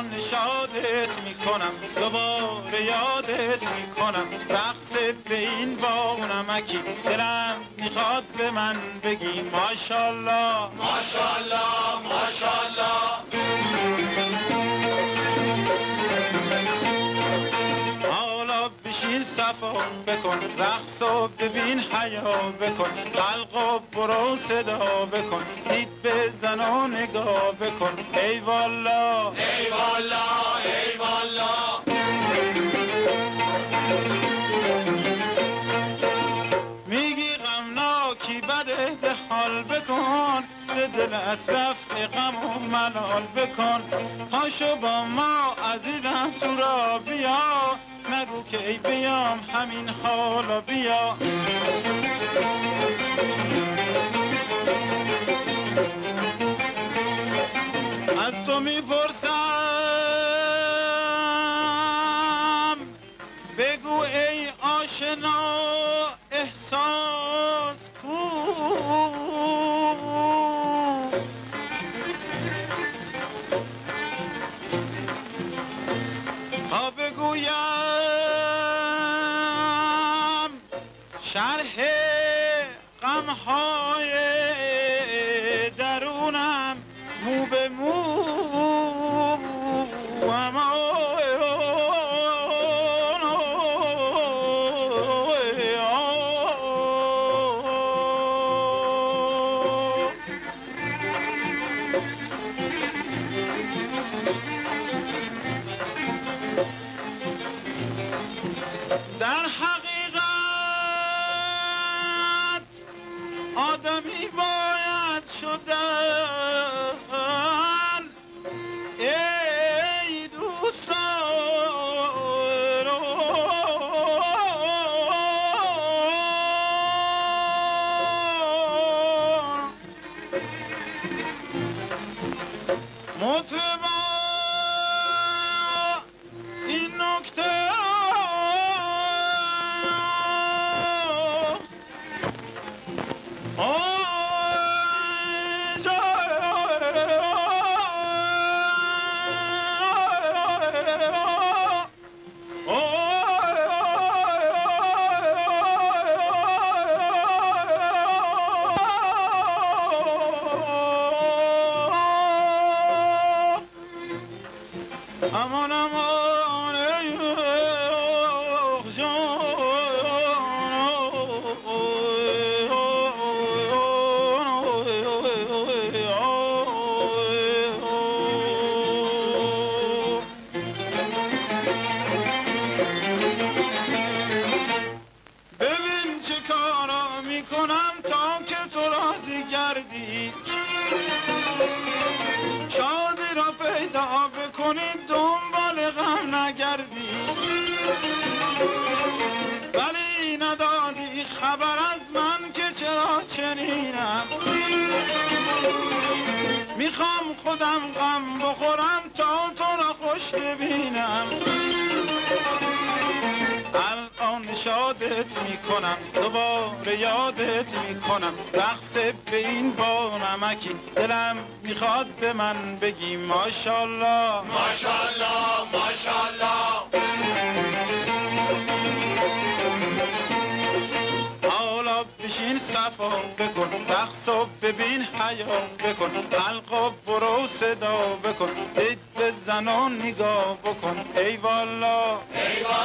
جان نشادت میکنم، دوباره یادت میکنم. رقص به این با نمکی دلم میخواد به من بگی ماشالله ماشالله ماشالله. حالا بشین صفا بکن، رقص و ببین حیا بکن، خلق و برو صدا بکن، دید بزن و نگاه بکن. ای والا ای والا ای والا. حال بکن به دلت، رفع غم و ملال بکن. هاشو با ما عزیزم تو را بیا، نگو که ای بیام همین حالا بیا. از تو میپرسم بگو ای آشنا، احساس کو شرح غم‌های درونم مو به مو باید شدن. ای دوستان مطربا این نکته امان امان ای جان. ببین چه کارا میکنم تا که تو راضی گردی، شادی را پیدا بکنی، دنبال غم نگردی. ولی ندادی خبر از من که چرا چنینم، میخوام خودم غم بخورم تا تو را خوش ببینم. شادت میکنم، دوباره یادت میکنم. رقص به این با نمکی دلم میخواد به من بگی ماشالله ماشالله ماشالله. حالا بشین صفا بکن، رقص و ببین حیا بکن، خلق و برو صدا بکن، دید بزن و نگاه بکن. ای والا ای والا.